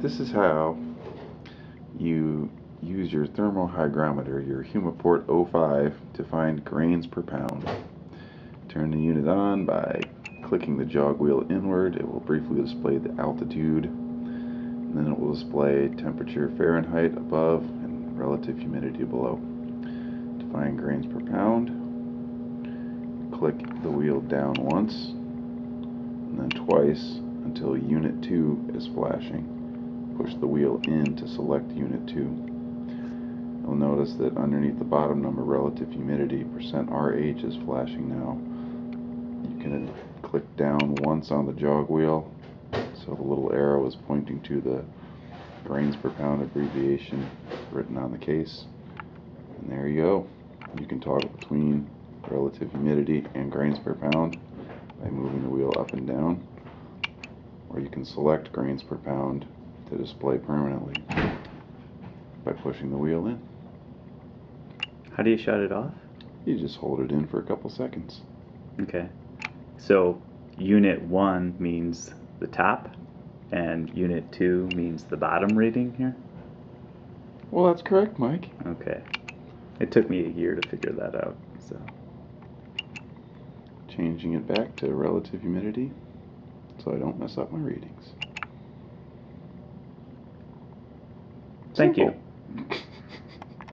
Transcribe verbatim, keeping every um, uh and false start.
This is how you use your thermal hygrometer, your Humiport oh five, to find grains per pound. Turn the unit on by clicking the jog wheel inward. It will briefly display the altitude, and then it will display temperature Fahrenheit above and relative humidity below. To find grains per pound, click the wheel down once and then twice until unit two is flashing. Push the wheel in to select unit two. You'll notice that underneath the bottom number, relative humidity, percent R H, is flashing now. You can click down once on the jog wheel, so the little arrow is pointing to the grains per pound abbreviation written on the case. And there you go. You can toggle between relative humidity and grains per pound by moving the wheel up and down, or you can select grains per pound to display permanently by pushing the wheel in. How do you shut it off? You just hold it in for a couple seconds. Okay. So unit one means the top and unit two means the bottom rating here? Well, that's correct, Mike. Okay. It took me a year to figure that out. So changing it back to relative humidity so I don't mess up my readings. Thank you.